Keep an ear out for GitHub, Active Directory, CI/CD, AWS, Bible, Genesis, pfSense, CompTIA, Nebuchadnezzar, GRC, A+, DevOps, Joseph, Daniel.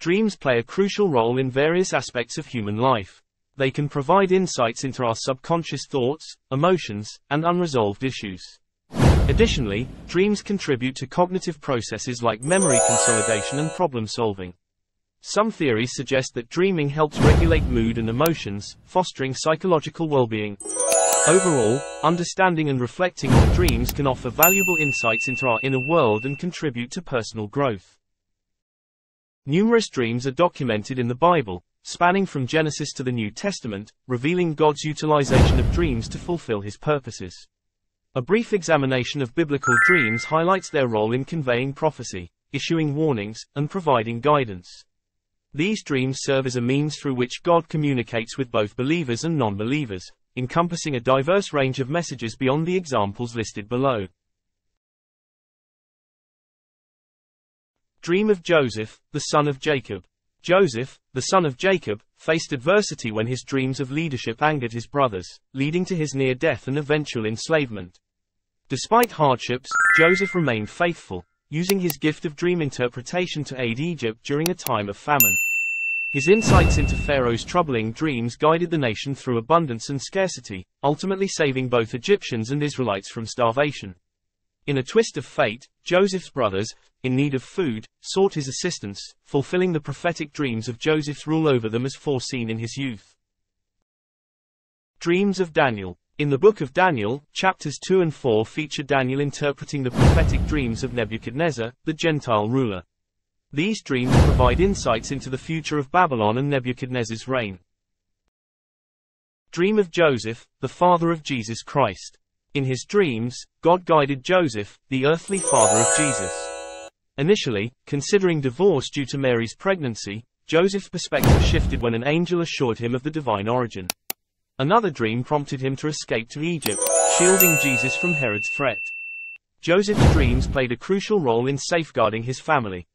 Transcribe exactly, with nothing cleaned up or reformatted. Dreams play a crucial role in various aspects of human life. They can provide insights into our subconscious thoughts, emotions, and unresolved issues. Additionally, dreams contribute to cognitive processes like memory consolidation and problem solving. Some theories suggest that dreaming helps regulate mood and emotions, fostering psychological well-being. Overall, understanding and reflecting on dreams can offer valuable insights into our inner world and contribute to personal growth. Numerous dreams are documented in the Bible, spanning from Genesis to the New Testament, revealing God's utilization of dreams to fulfill his purposes. A brief examination of biblical dreams highlights their role in conveying prophecy, issuing warnings, and providing guidance. These dreams serve as a means through which God communicates with both believers and non-believers, encompassing a diverse range of messages beyond the examples listed below. Dream of Joseph, the son of Jacob. Joseph, the son of Jacob, faced adversity when his dreams of leadership angered his brothers, leading to his near death and eventual enslavement. Despite hardships, Joseph remained faithful, using his gift of dream interpretation to aid Egypt during a time of famine. His insights into Pharaoh's troubling dreams guided the nation through abundance and scarcity, ultimately saving both Egyptians and Israelites from starvation. In a twist of fate, Joseph's brothers, in need of food, sought his assistance, fulfilling the prophetic dreams of Joseph's rule over them as foreseen in his youth. Dreams of Daniel. In the book of Daniel, chapters two and four feature Daniel interpreting the prophetic dreams of Nebuchadnezzar, the Gentile ruler. These dreams provide insights into the future of Babylon and Nebuchadnezzar's reign. Dream of Joseph, the father of Jesus Christ. In his dreams, God guided Joseph, the earthly father of Jesus. Initially, considering divorce due to Mary's pregnancy, Joseph's perspective shifted when an angel assured him of the divine origin. Another dream prompted him to escape to Egypt, shielding Jesus from Herod's threat. Joseph's dreams played a crucial role in safeguarding his family,